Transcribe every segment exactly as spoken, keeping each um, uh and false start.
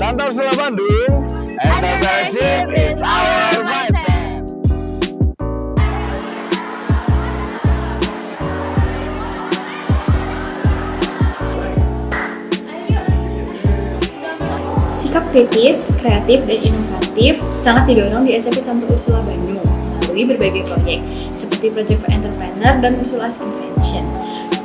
Santa Ursula Bandung, entrepreneurship is our mindset. Sikap kritis, kreatif, dan inovatif sangat didorong di S M P Santa Ursula Bandung melalui berbagai proyek seperti Project for Entrepreneur dan Ursula's Invention.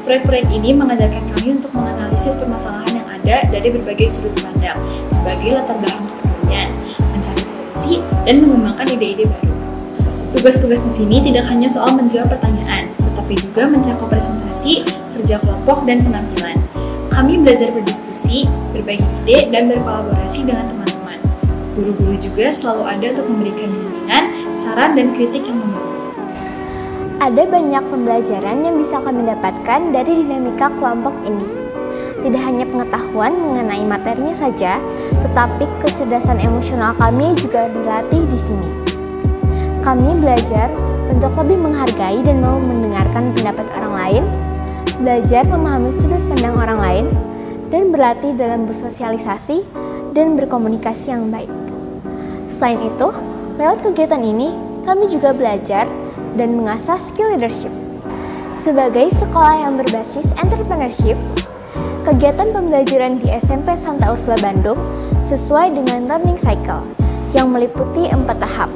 Proyek-proyek ini mengajarkan kami untuk menganalisis permasalahan yang ada dari berbagai sudut pandang sebagai latar belakang kepedulian, mencari solusi, dan mengembangkan ide-ide baru. Tugas-tugas di sini tidak hanya soal menjawab pertanyaan, tetapi juga mencakup presentasi, kerja kelompok, dan penampilan. Kami belajar berdiskusi, berbagi ide, dan berkolaborasi dengan teman-teman. Guru-guru juga selalu ada untuk memberikan bimbingan, saran, dan kritik yang membangun. Ada banyak pembelajaran yang bisa kami dapatkan dari dinamika kelompok ini. Tidak hanya pengetahuan mengenai materinya saja, tetapi kecerdasan emosional kami juga dilatih di sini. Kami belajar untuk lebih menghargai dan mau mendengarkan pendapat orang lain, belajar memahami sudut pandang orang lain, dan berlatih dalam bersosialisasi dan berkomunikasi yang baik. Selain itu, lewat kegiatan ini, kami juga belajar dan mengasah skill leadership. Sebagai sekolah yang berbasis entrepreneurship, kegiatan pembelajaran di S M P Santa Ursula Bandung sesuai dengan Learning Cycle yang meliputi empat tahap,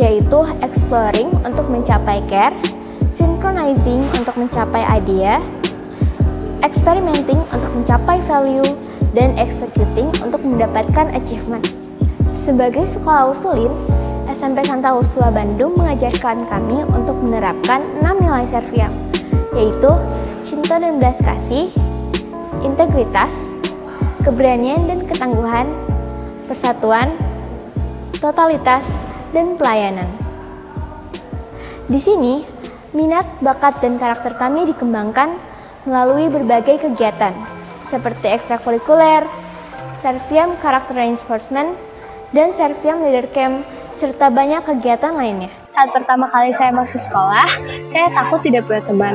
yaitu exploring untuk mencapai care, synchronizing untuk mencapai idea, experimenting untuk mencapai value, dan executing untuk mendapatkan achievement. Sebagai sekolah Ursulin, S M P Santa Ursula Bandung mengajarkan kami untuk menerapkan enam nilai Serviam, yaitu cinta dan belas kasih, integritas, keberanian dan ketangguhan, persatuan, totalitas, dan pelayanan. Di sini, minat, bakat, dan karakter kami dikembangkan melalui berbagai kegiatan seperti ekstrakurikuler, Serviam Karakter Reinforcement, dan Serviam Leader Camp, serta banyak kegiatan lainnya. Saat pertama kali saya masuk sekolah, saya takut tidak punya teman.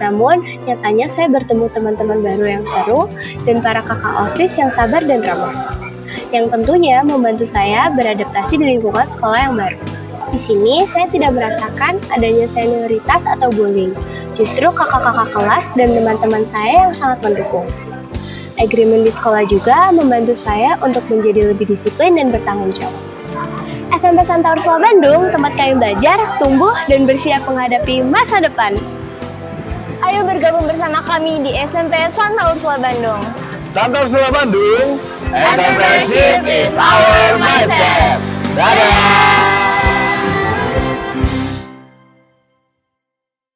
Namun, nyatanya saya bertemu teman-teman baru yang seru dan para kakak OSIS yang sabar dan ramah, yang tentunya membantu saya beradaptasi di lingkungan sekolah yang baru. Di sini, saya tidak merasakan adanya senioritas atau bullying. Justru kakak-kakak kelas dan teman-teman saya yang sangat mendukung. Agreement di sekolah juga membantu saya untuk menjadi lebih disiplin dan bertanggung jawab. S M P Santa Ursula Bandung, tempat kami belajar, tumbuh, dan bersiap menghadapi masa depan. Ayo bergabung bersama kami di S M P Santa Ursula Bandung. Santa Ursula Bandung, entrepreneurship is our mindset.